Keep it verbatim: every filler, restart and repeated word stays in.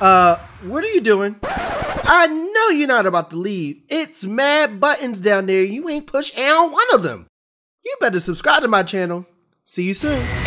Uh, what are you doing? I know you're not about to leave. It's mad buttons down there. You ain't push down one of them. You better subscribe to my channel. See you soon.